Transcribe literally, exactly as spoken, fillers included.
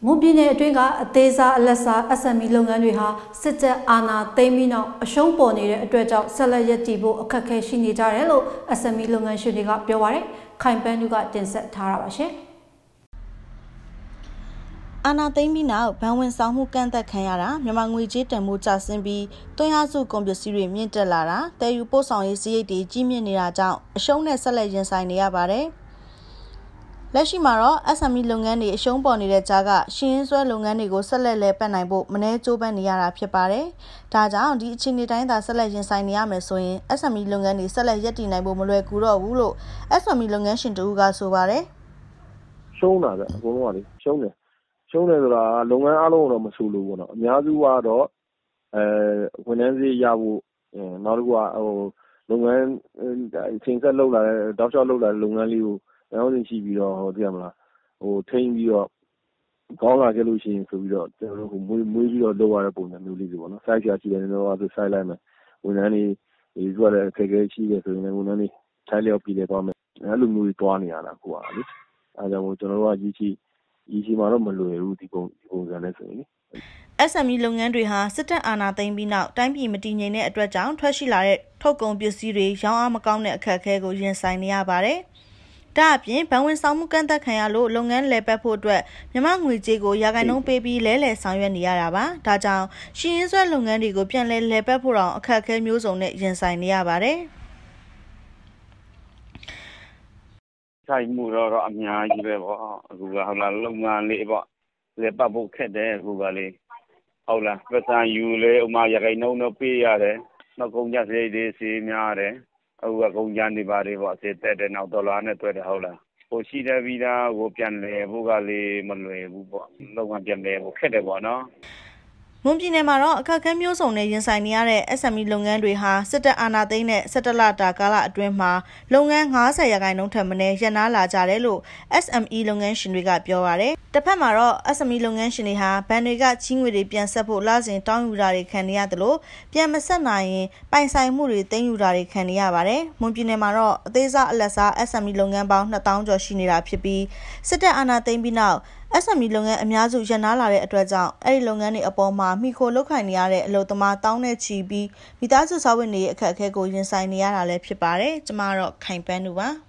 Mubine drinka, a teza, a lessa, a semi longanriha, sitter ana, temino, a shomponi, a dredge out, salaya tibo, a kakashini darello, a semi longan shooting up your worry, kind penuga dinset tarabashe. Ana temina, penwin samu canta kayara, Yamangwijit and Mutasimbi, Toyazu combusiri minta lara, there you post on his eighty Jimmy Nirata, shown as a legend sign near bare. Lashi Maro, S M E Lungani, Shomponi de Jaga, Shinswe Lungani go Salele Penaibo, Maneto Beniara Piepare, Taja, the Chinita Selection Sinia Mesoin, S M E Lungani, Selejati Nabo Mulecuro, Ulo, S M E Lungashin to Uga Sovare. Shona, Shona, Shona, Shona, Lungan Alona Masulu, Miazuado, Wenenzi Yavu, Narua, or Lungan, Tinka Lola, Doctor Lola, Lungan. I only see video or or ten video. Gong solution for video, movie or lower upon the new Sai and no other sideline when any is what a cheese and when any tally up the apartment. I look movie to Aniana, who are it. I don't know G T. Easy Maramalu, Rudy goes and S M E Longandriha, Sitter Anna, they be now, time be matinee at Rajan, Trashilare, Tokon Busiri, Jean Amacone, Kakego, Jen Sainia Bare. Tapin, Penguin Samu Canta Cayalo, Long and Leper Portrait, Yamangui Jago, Yagano Baby Lele, Sanyan Yaraba, Tajao, she is a long and go pian leper pura, Kaka Muse on it, Jensain Yabare. Taimura, Amia, Gibevo, Ruga, Longa, Leba, Lepabo Kede, Rugale. Ola, but I you lay, Omaya, no, no, Piare, no, go, yes, ladies, Miare. Oh, I go yandy body was it that and out the lana to the hola. Oshida Vida, Wopian Le, Vugali, Malay, no one can be Kedabana. Mumpine Maro, Kakamus on Asian Siniare, S M E Longandriha, Sitter Anadine, Satellata Gala Dreamha, Longan Hasa Yagano Termination, Ala Jarelo, S M E Longan Shinriga Piore. The Pamaro, S M E Longan Shiniha, Penriga Chingwiri Pian Sapo Las in Tong Udari Kanyadlo, Pian Messanai, Pansai Muri, Ten Udari Kanyabare, Mumpine Maro, Deza Lessa, S M E Longan Bound, the Town Joshinira Pipi, Sitter Anadine. S M E Longan and Yazu Janala at Rajan, Eri Longani upon Ma, Miko Locaniare, Lotoma, Town at Chibi, Mitazu Savini, Kakego, Jinsinia, Lepipare, tomorrow, Campanua.